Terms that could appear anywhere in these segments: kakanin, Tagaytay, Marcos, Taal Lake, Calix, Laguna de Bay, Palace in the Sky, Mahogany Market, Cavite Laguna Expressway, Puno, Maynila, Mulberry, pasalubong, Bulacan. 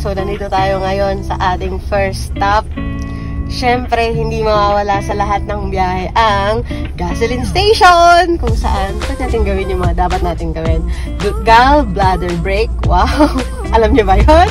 So, nandito tayo ngayon sa ating first stop. Siyempre, hindi mawawala sa lahat ng biyahe ang gasoline station, kung saan pwede natin gawin yung mga dapat natin gawin. Gallbladder break. Wow! Alam niyo ba yun?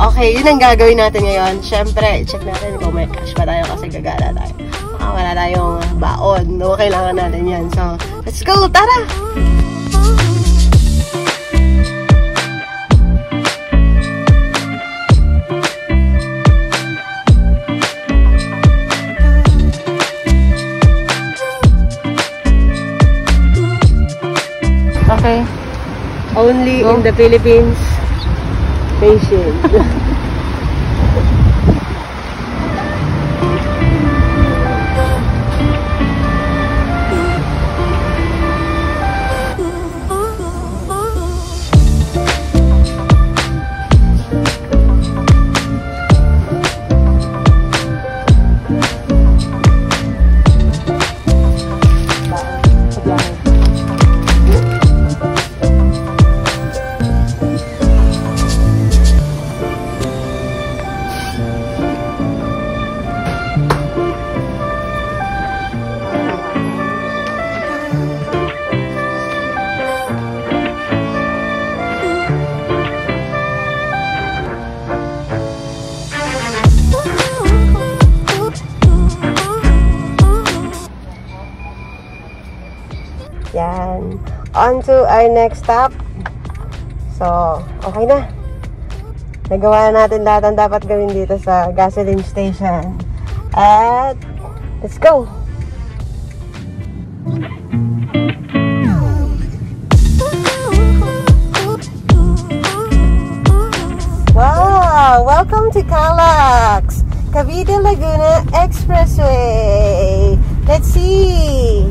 Okay, yun ang gagawin natin ngayon. Siyempre, check natin kung may cash pa tayo kasi gagala tayo. Makawala tayong baon. No, kailangan natin yan. So, let's go! Tara! Okay. Only in the Philippines. Patient. Yan. On to our next stop. So, okay na. Nagawa na natin lahat ang dapat gawin dito sa gasoline station. At, let's go! Wow! Welcome to Calix! Cavite Laguna Expressway! Let's see!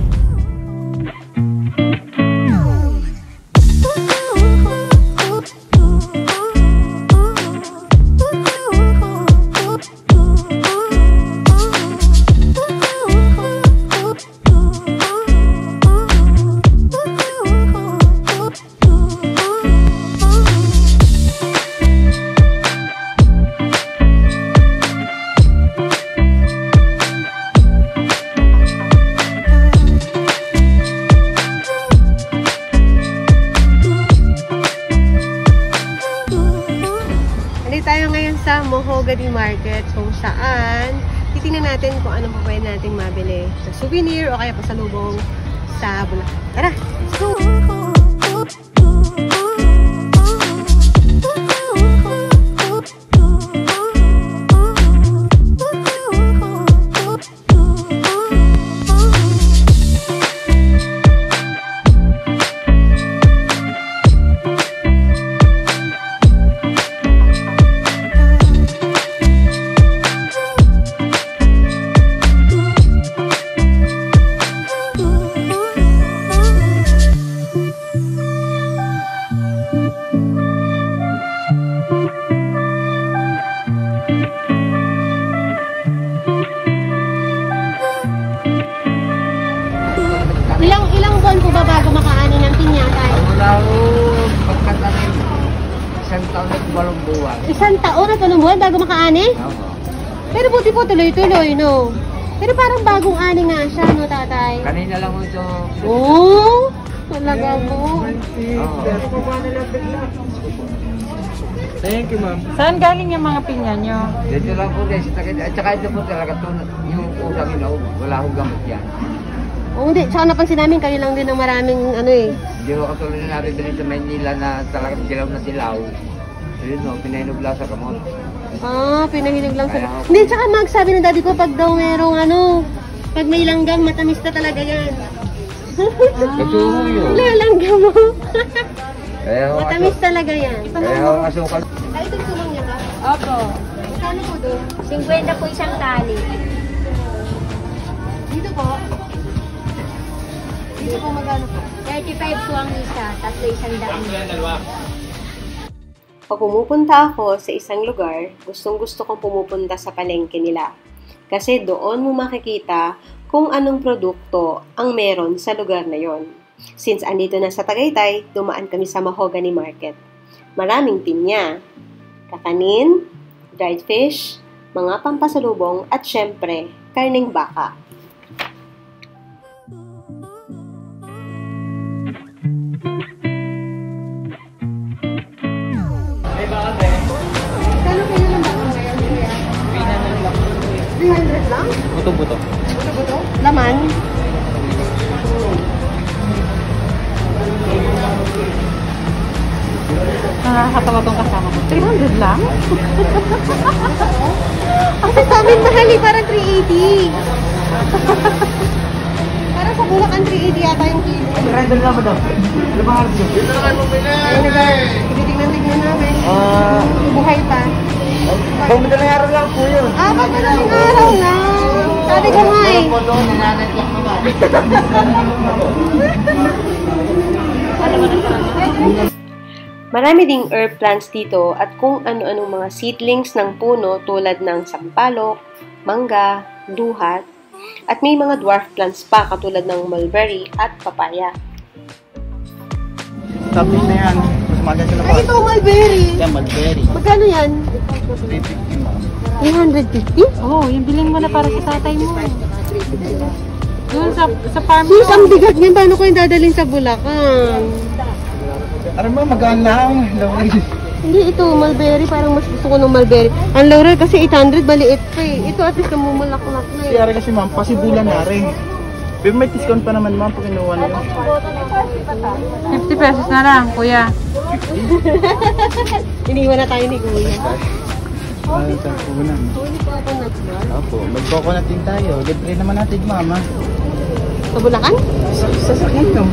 Sa Mahogany Market, kung saan titingnan natin kung anong pwede nating mabili sa souvenir o kaya pasalubong sa Bulacan. Tara! Let's go! Bago makaani? Pero buti po tuloy-tuloy, no? Pero parang bagong ani nga siya, no, tatay? Kanina lang mo ito. Oo! Talaga po. Thank you, ma'am. Saan galing yung mga pinya nyo? Dito lang po, guys. At saka ito po talaga ito, yung ulang ilaw, wala akong gamot yan. Oo, hindi. Tsaka napansin namin, kayo lang din ng maraming ano eh. Hindi ko katuloy na natin din sa Maynila na talagang silaw na silaw. Ayun, no? Pinahinubla sa kamot. Ah, pinahilig lang sa... Hindi, tsaka magsabi ng daddy ko pag daw merong ano, pag may langgam, matamis na talaga yan. Katsuho yun. Langgam mo. Matamis talaga yan. Kaya ako asukal. Ay, itong tulong niya ba? Opo. Saan po doon? 50 po isang tali. Dito po? Dito po magano po? 35 po ang isa, tatlo isang daan. Pag pumupunta ako sa isang lugar, gustong-gusto kong pumupunta sa palengke nila. Kasi doon mo makikita kung anong produkto ang meron sa lugar na yon. Since andito na sa Tagaytay, dumaan kami sa Mahogany Market. Maraming pinya, kakanin, dried fish, mga pampasalubong at syempre, karning baka. Buto-buto. Buto-buto? Laman? Nakakatawa tong kasama ko. 300 lang? Ang sasamin mahali, parang 380. Parang sa bulak ang 380 yata yung kilo. 300 lang ba daw? Ano ba harap yun? Dito na kayo pumili! Tignan-tignan namin. Buhay pa. Bang madaling araw lang po yun. Ah, bang madaling araw lang. Sabi ko nga eh. Marami ding herb plants dito at kung ano-ano mga seedlings ng puno tulad ng sampalok, mangga, duhat, at may mga dwarf plants pa katulad ng mulberry at papaya. Tapos na yan. Ay, ito mulberry. Yan, mulberry. Magkano yan? 350? Oo, oh, yung bilhin mo na para sa tatay mo. Doon sa farm. Sis, ang bigat niyan. Paano ko yung dadalhin sa Bulacan? Aram mo, magaan lang. Hindi, ito, mulberry. Parang mas gusto ko ng mulberry. Ang laurel kasi 800, baliit pa eh. Ito at least namumulak-lak na eh. Siyari kasi ma'am, pasibulan na rin. Pero may discount pa naman ma'am pag inuha na yun. 50 pesos na lang, kuya. Iniwan na tayo ni kuya. Sa coconut. Opo, mag-coconut din tayo. Libre naman natin, mama. Sa Bulacan? Sasakyan nyo.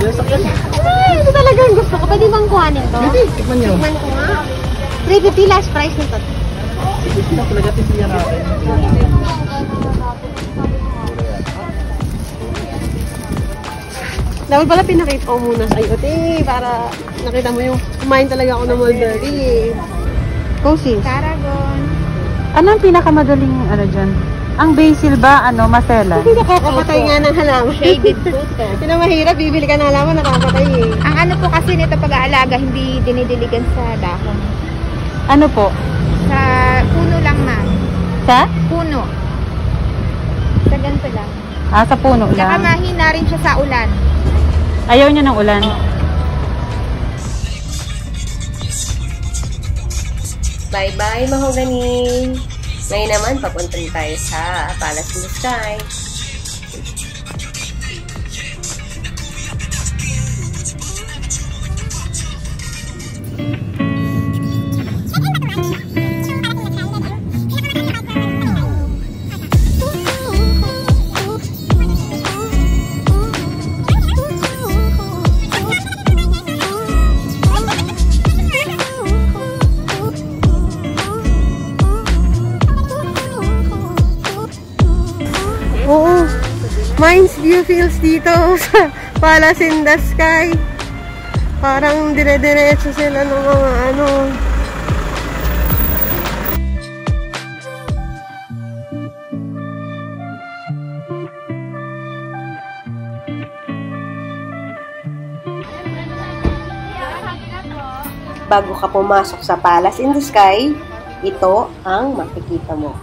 Sasakyan. Ay, ito talagang gusto ko. Pwede bang kuhanin to? Hindi, tikman nyo. Tikman ko nga. 350 last price nito. Ito talaga tisiyan natin. Dapat pala pinakita ko muna sa IoT para nakita mo yung kumain talaga ako ng mulberry eh. Kosis? Tarragon. Ano ang pinakamadaling ano dyan? Ang basil ba? Ano? Masela? Nakakapatay nga ng halaman. Shaded fruit eh. Yun ang mahirap. Bibili ka ng halaman, nakakapatay eh. Ang ano po kasi nito pag-aalaga, hindi dinidiligan sa dahon. Ano po? Sa puno lang ma'am. Sa? Puno. Sa ganito lang. Ah, sa puno lang? Saka mahina rin siya sa ulan. Ayaw niya ng ulan. Bye-bye, Mahogany! Ngayon naman, papunta tayo sa Palace in the Sky. Mines view feels dito sa Palace in the Sky. Parang dire-diretso sila ng mga ano. Bago ka pumasok sa Palace in the Sky, ito ang makikita mo.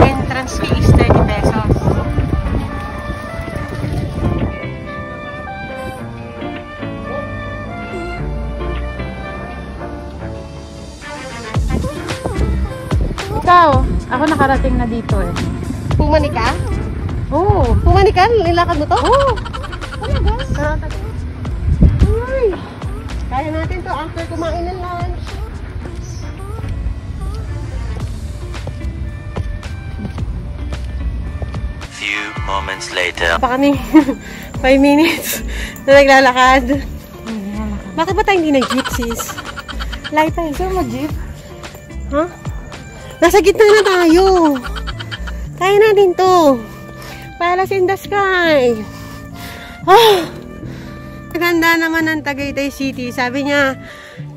Entrance fee is 30 pesos. Ikaw, ako nakarating na dito eh. Pumani ka? Oo. Pumani ka? Nilakad mo to? Oo. Kaya natin to after kumain ng lunch. Few moments later. Baka ni 5 minutes na naglalakad. Bakit ba tayo hindi nag-jeep, sis? Light tayo. Saan mag-jeep? Huh? Nasa gitna na tayo. Kaya natin to. Palace in the Sky. Oh, ganda naman ng Tagaytay City. Sabi niya,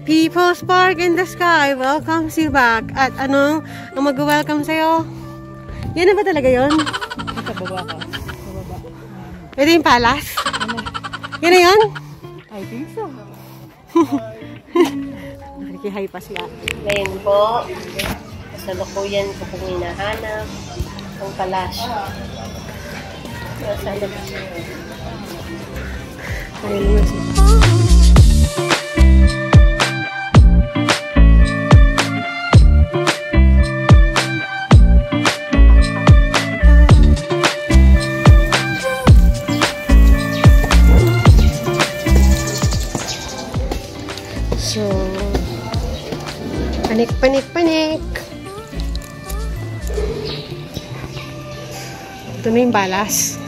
People's Park in the Sky welcomes you back. At anong ang mag-welcome sa'yo? Yan na ba talaga yun? Ito, baba ka. Bababa. Ito yung palace? Ano? Yan na yun? I think so. Nakikihay pa siya. Ngayon po, sa lukuyan po kung hinahanap ang palasyo. So, panik. Ito na yung balas.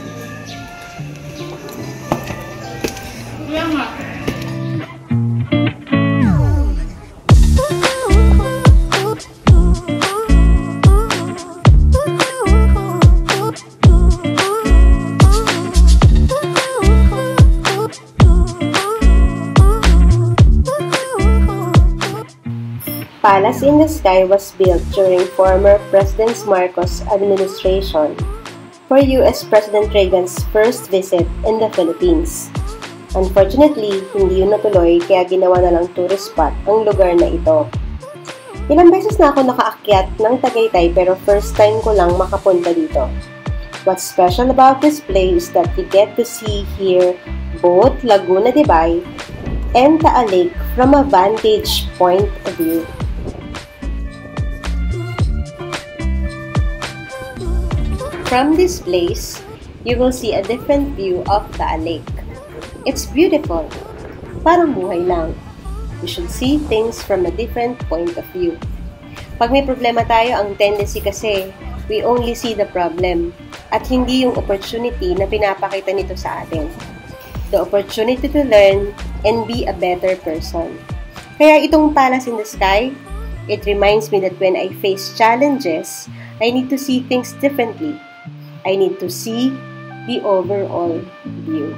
Palace in the Sky was built during former President Marcos' administration for U.S. President Reagan's first visit in the Philippines. Unfortunately, hindi yun natuloy kaya ginawa na lang tourist spot ang lugar na ito. Ilang beses na ako nakaakyat ng Tagaytay pero first time ko lang makapunta dito. What's special about this place is that you get to see here both Laguna de Bay and Taal Lake from a vantage point of view. From this place, you will see a different view of Taal Lake. It's beautiful. Parang buhay lang. You should see things from a different point of view. Pag may problema tayo, ang tendency kasi, we only see the problem at hindi yung opportunity na pinapakita nito sa atin. The opportunity to learn and be a better person. Kaya itong Palace in the Sky, it reminds me that when I face challenges, I need to see things differently. I need to see the overall view.